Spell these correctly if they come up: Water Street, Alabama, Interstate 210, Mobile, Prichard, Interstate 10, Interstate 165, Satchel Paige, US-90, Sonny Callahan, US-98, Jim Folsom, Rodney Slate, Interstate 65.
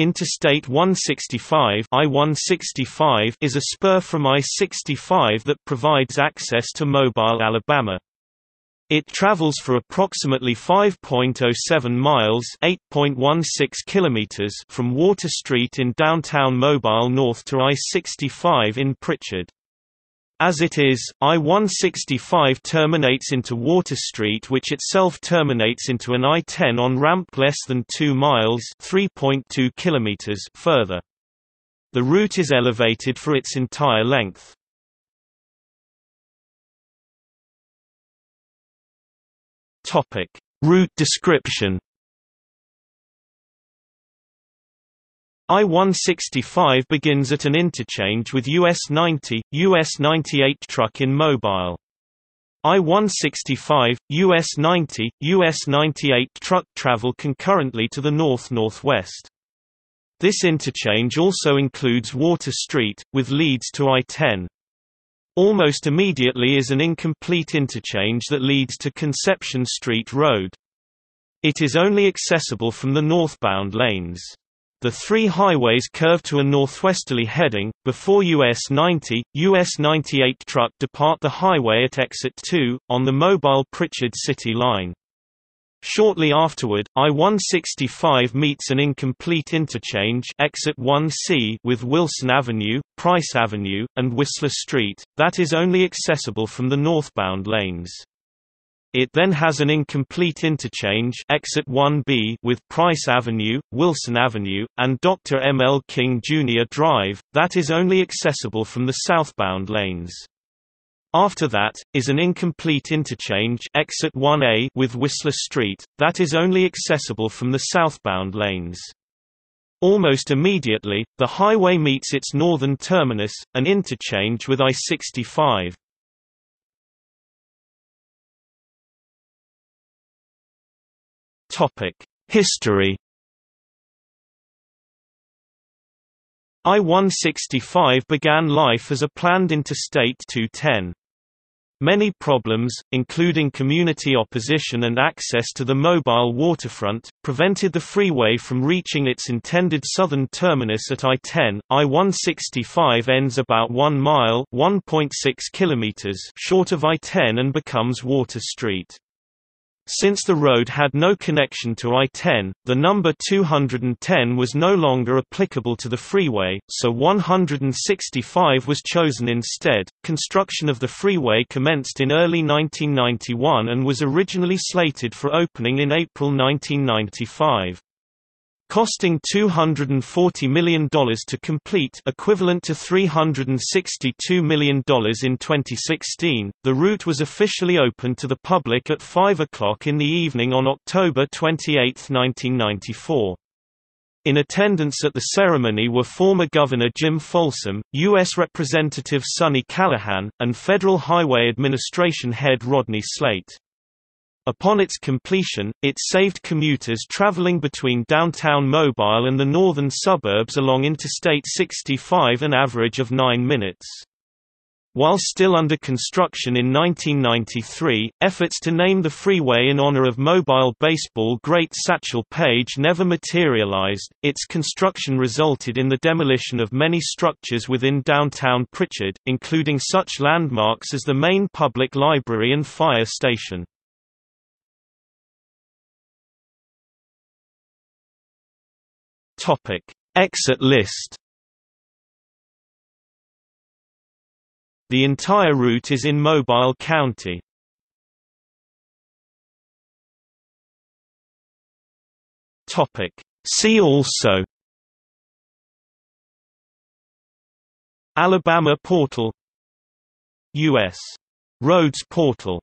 Interstate 165 I-165 is a spur from I-65 that provides access to Mobile, Alabama. It travels for approximately 5.07 miles (8.16 kilometers) from Water Street in downtown Mobile north to I-65 in Prichard. As it is, I-165 terminates into Water Street, which itself terminates into an I-10 on-ramp less than 2 miles (3.2 kilometers) further. The route is elevated for its entire length. Topic: Route description. I-165 begins at an interchange with US-90, US-98 truck in Mobile. I-165, US-90, US-98 truck travel concurrently to the north-northwest. This interchange also includes Water Street, with leads to I-10. Almost immediately is an incomplete interchange that leads to Conception Street Road. It is only accessible from the northbound lanes. The three highways curve to a northwesterly heading, before US-90, US-98 truck depart the highway at Exit 2, on the Mobile-Prichard City Line. Shortly afterward, I-165 meets an incomplete interchange Exit 1C with Wilson Avenue, Price Avenue, and Whistler Street, that is only accessible from the northbound lanes. It then has an incomplete interchange Exit 1B with Price Avenue, Wilson Avenue, and Dr. M. L. King Jr. Drive, that is only accessible from the southbound lanes. After that, is an incomplete interchange Exit 1A with Whistler Street, that is only accessible from the southbound lanes. Almost immediately, the highway meets its northern terminus, an interchange with I-65. History. I-165 began life as a planned Interstate 210. Many problems, including community opposition and access to the Mobile waterfront, prevented the freeway from reaching its intended southern terminus at I-10. I-165 ends about 1 mile (1.6 kilometers) short of I-10 and becomes Water Street. Since the road had no connection to I-10, the number 210 was no longer applicable to the freeway, so 165 was chosen instead. Construction of the freeway commenced in early 1991 and was originally slated for opening in April 1995. Costing $240 million to complete, equivalent to $362 million in 2016, the route was officially opened to the public at 5 o'clock in the evening on October 28, 1994. In attendance at the ceremony were former Governor Jim Folsom, U.S. Representative Sonny Callahan, and Federal Highway Administration head Rodney Slate. Upon its completion, it saved commuters traveling between downtown Mobile and the northern suburbs along Interstate 65 an average of 9 minutes. While still under construction in 1993, efforts to name the freeway in honor of Mobile baseball great Satchel Paige never materialized. Its construction resulted in the demolition of many structures within downtown Prichard, including such landmarks as the main public library and fire station. Exit list. The entire route is in Mobile County. See also: Alabama portal, US roads portal.